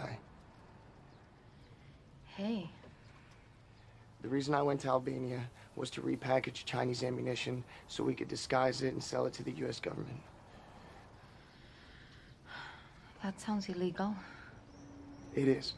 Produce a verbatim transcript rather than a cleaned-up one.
Hi. Hey. The reason I went to Albania was to repackage Chinese ammunition so we could disguise it and sell it to the U S government. That sounds illegal. It is.